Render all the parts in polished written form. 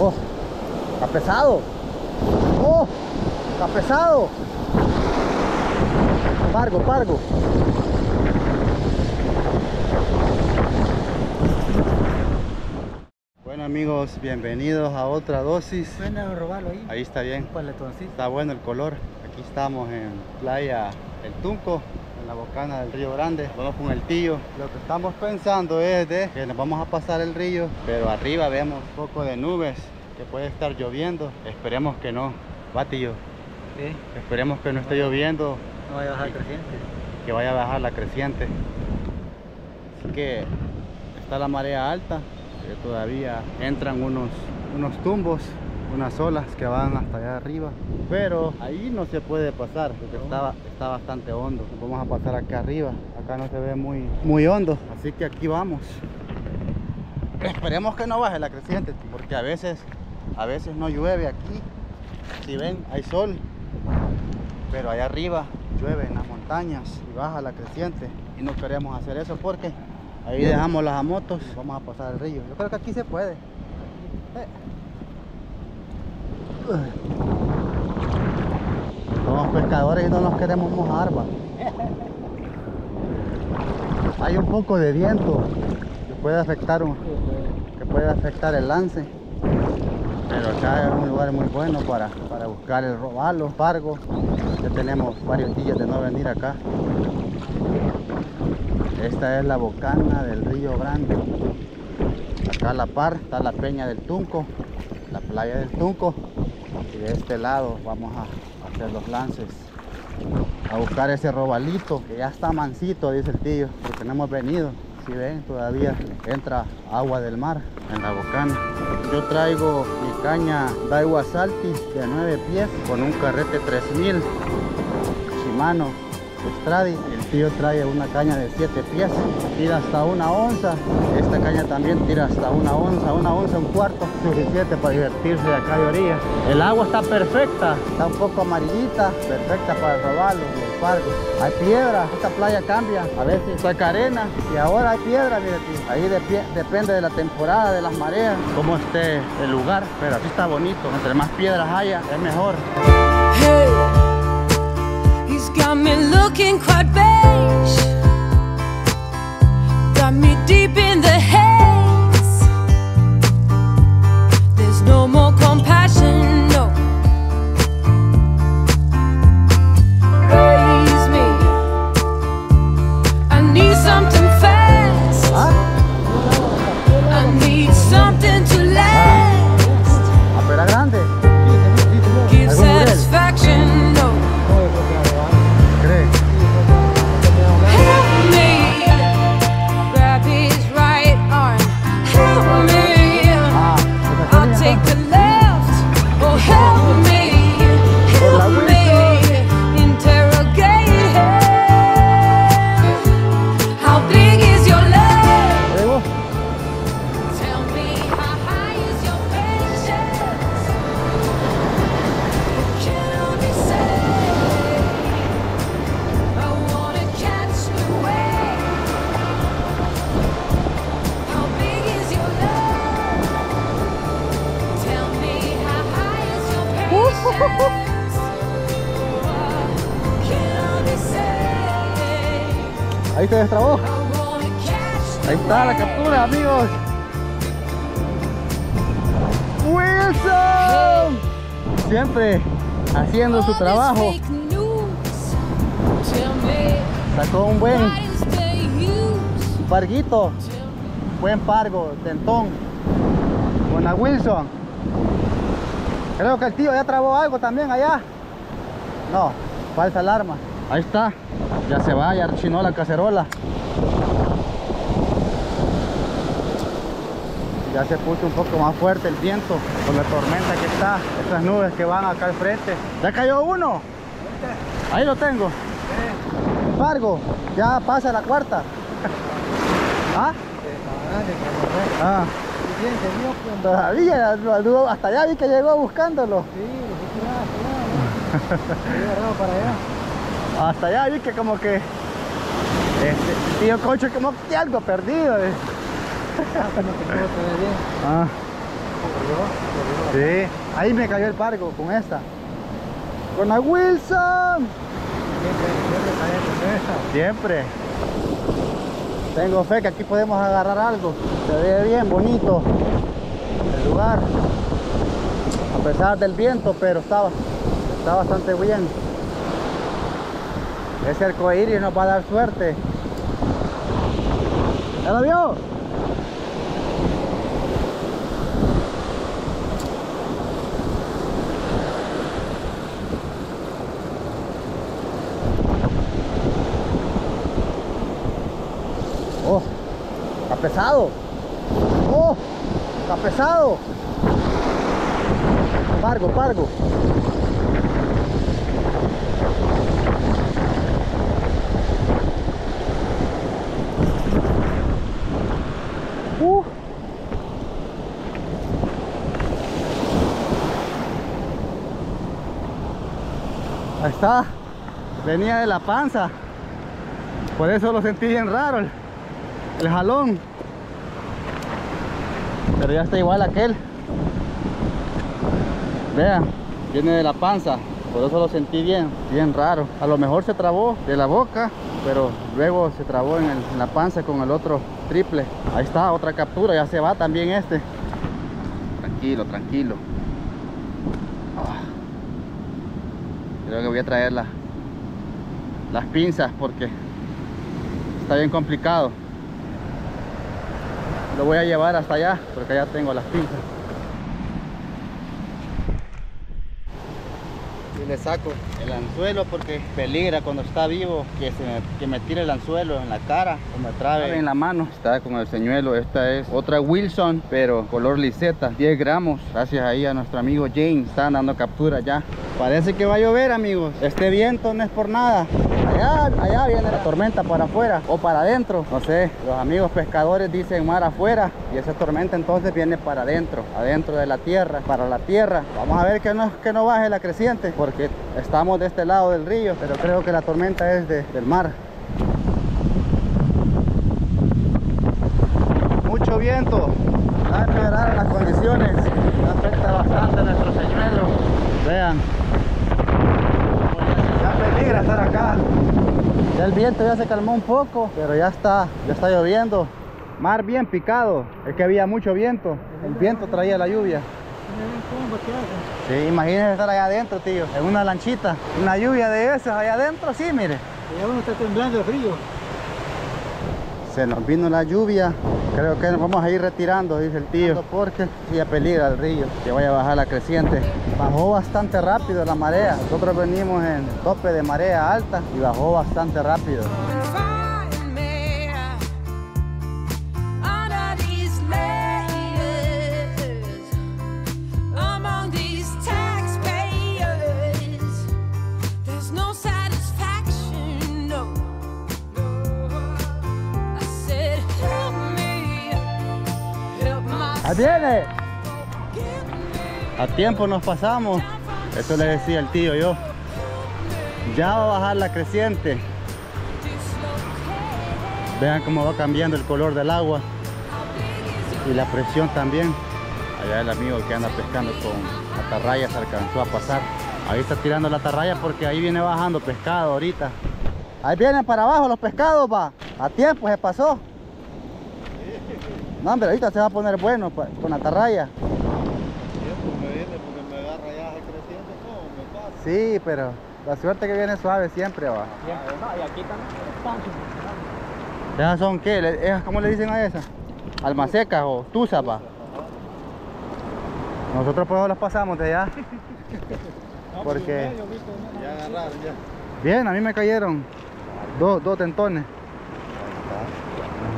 Oh, está pesado. Oh, está pesado. Pargo, pargo. Bueno amigos, bienvenidos a otra dosis. Bueno, robalo ahí. Ahí está bien. Está bueno el color. Aquí estamos en Playa El Tunco, en la bocana del Río Grande. Vamos con el tío. Lo que estamos pensando es de que nos vamos a pasar el río, pero arriba vemos un poco de nubes, que puede estar lloviendo. Esperemos que no, batillo. Sí. Esperemos que no esté lloviendo. No vaya a bajar creciente. Que vaya a bajar la creciente. Así que está la marea alta. Que todavía entran unos tumbos, unas olas que van hasta allá arriba, pero ahí no se puede pasar porque está bastante hondo. Vamos a pasar acá arriba, acá no se ve muy hondo, así que aquí vamos. Esperemos que no baje la creciente, porque a veces no llueve aquí. Si ven, hay sol, pero allá arriba llueve en las montañas y baja la creciente, y no queremos hacer eso porque ahí dejamos las motos. Vamos a pasar el río. Yo creo que aquí se puede. Somos pescadores y no nos queremos mojar, va. Hay un poco de viento que puede afectar el lance. Pero acá es un lugar muy bueno para buscar el robalo, pargo. Ya tenemos varios días de no venir acá. Esta es la bocana del Río Grande. Acá a la par está la Peña del Tunco, la Playa del Tunco. Y de este lado vamos a hacer los lances, a buscar ese robalito que ya está mansito, dice el tío, porque no hemos venido. Si ven, todavía entra agua del mar en la bocana. Yo traigo mi caña Daiwa Saltist de 9 pies con un carrete 3000 Shimano Stradic. El tío trae una caña de 7 pies, tira hasta una onza. Esta caña también tira hasta una onza, un cuarto, suficiente para divertirse de acá de orilla. El agua está perfecta, está un poco amarillita, perfecta para robarlo y el pargo. Hay piedra, esta playa cambia, a veces saca arena y ahora hay piedra, mire tío. Ahí depende de la temporada, de las mareas, cómo esté el lugar, pero aquí está bonito. Entre más piedras haya, es mejor. Hey. Got me looking quite beige, got me deep in the haze. There's no more compassion, no. Raise me, I need something fast, I need something to last. Opera grande. Give satisfaction, no. Ahí se destrabó. Ahí está la captura, amigos. Wilson, siempre haciendo su trabajo. Sacó un buen parguito, buen pargo, tentón, con la Wilson. Creo que el tío ya trabó algo también allá. No, falsa alarma. Ahí está. Ya se va, ya rechinó la cacerola. Ya se puso un poco más fuerte el viento con la tormenta que está, estas nubes que van acá al frente. Ya cayó uno. Ahí lo tengo. Pargo, ya pasa la cuarta. ¿Ah? Ah. Todavía, hasta allá vi que llegó buscándolo. Sí, hasta allá vi que como que este tío Cocho como que algo perdido. Ah, pero no te puedo tener bien. Ah. Sí, ahí me cayó el pargo con esta. Con la Wilson. Siempre. Tengo fe que aquí podemos agarrar algo. Se ve bien bonito el lugar. A pesar del viento, pero está bastante bien. Ese arcoíris nos va a dar suerte. ¿Ya lo vio? Oh, está pesado. Oh, está pesado. Pargo, pargo. Ahí está, venía de la panza, por eso lo sentí bien raro el jalón, pero ya está igual aquel. Vean, viene de la panza, por eso lo sentí bien raro. A lo mejor se trabó de la boca, pero luego se trabó en la panza con el otro triple. Ahí está, otra captura, ya se va también este. Tranquilo, tranquilo. Creo que voy a traer las pinzas porque está bien complicado. Lo voy a llevar hasta allá porque ya tengo las pinzas. Y le saco el anzuelo porque peligra cuando está vivo que me tire el anzuelo en la cara o me trabe en la mano. Está con el señuelo. Esta es otra Wilson pero color liseta, 10 gramos. Gracias ahí a nuestro amigo James, están dando captura ya. Parece que va a llover, amigos. Este viento no es por nada. Allá viene la tormenta para afuera o para adentro. No sé, los amigos pescadores dicen mar afuera y esa tormenta entonces viene para adentro, adentro de la tierra, para la tierra. Vamos a ver que no baje la creciente porque estamos de este lado del río, pero creo que la tormenta es del mar. Mucho viento. Va a empeorar las condiciones. Afecta bastante a nuestro señuelo. Vean. Ya peligra estar acá. Ya el viento ya se calmó un poco, pero ya está lloviendo. Mar bien picado, es que había mucho viento. El viento traía la lluvia. Sí, imagínense estar allá adentro, tío, en una lanchita. Una lluvia de esas allá adentro, sí, mire. Ya uno está temblando de frío. Se nos vino la lluvia. Creo que nos vamos a ir retirando, dice el tío, porque ya peligra el río, que vaya a bajar la creciente. Bajó bastante rápido la marea. Nosotros venimos en tope de marea alta y bajó bastante rápido. ¡Ahí viene! A tiempo nos pasamos. Eso le decía el tío yo. Ya va a bajar la creciente. Vean cómo va cambiando el color del agua. Y la presión también. Allá el amigo que anda pescando con atarrayas alcanzó a pasar. Ahí está tirando la atarraya porque ahí viene bajando pescado ahorita. Ahí vienen para abajo los pescados, va. A tiempo se pasó. No, hombre, ahorita se va a poner bueno con atarraya. Sí, pero la suerte que viene suave siempre va. Y aquí también. ¿Esas son qué? ¿Cómo le dicen a esas? Almacecas o tuzas, va. Nosotros pues las pasamos de allá. Porque... Bien, a mí me cayeron dos tentones.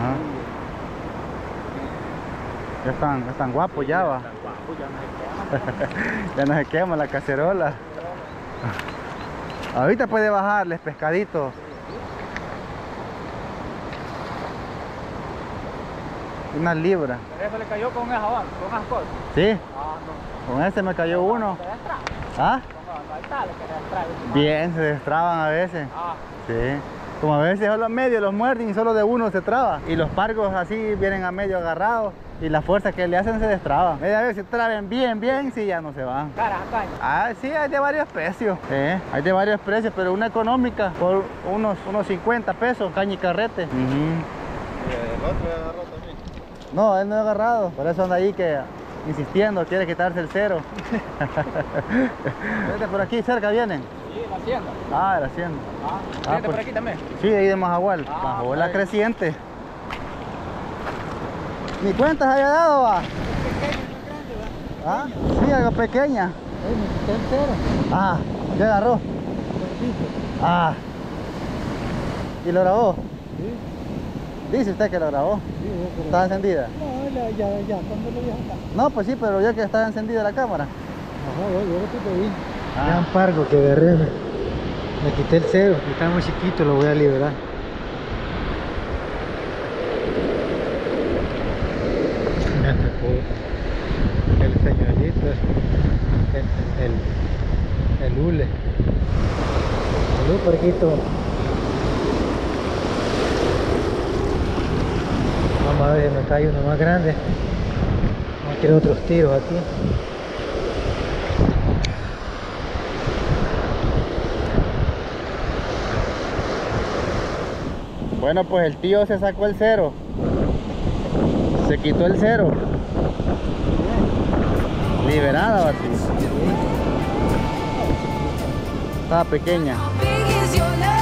Ajá. Ya están guapos, sí, ya va. Están guapos, ya no se quema la cacerola. Ahorita puede bajarles pescaditos. Una libra. ¿Pero eso le cayó con esa barra? ¿Con ascol? Sí. Ah, no. Con ese me cayó uno. ¿Ah? Bien, se destraban a veces. Ah. Sí. Como a veces solo a medio los muerden y solo de uno se traba. Y los pargos así vienen a medio agarrados y la fuerza que le hacen se destraba. Media vez se traben bien, bien, sí, ya no se van. Caramba. Ah, sí, hay de varios precios. Hay de varios precios, pero una económica por unos 50 pesos, caña y carrete. Uh-huh. ¿Y el otro agarró también? No, él no ha agarrado. Por eso anda ahí que insistiendo, quiere quitarse el cero. Vete por aquí, cerca vienen. La hacienda. Ah, de la hacienda. Ah, por aquí también. Sí, ahí de Majagual. Majagual la creciente. ¿Ni cuentas había dado, va? ¿Ah? Sí, algo pequeña. Ah, ¿qué agarró? Ah. ¿Y lo grabó? Sí. Dice usted que lo grabó. ¿Está encendida? No, ya, cuando lo vieron acá. No, pues sí, pero ya que está encendida la cámara. Ajá, yo lo que vi. Gran pargo que agarré, me quité el cero, está muy chiquito, lo voy a liberar. El señorito, el hule. Salud, parquito. Vamos a ver si me cae uno más grande. Vamos a tirar otros tiros aquí. Bueno, pues el tío se sacó el cero. Se quitó el cero. Liberada, Batista. Estaba pequeña.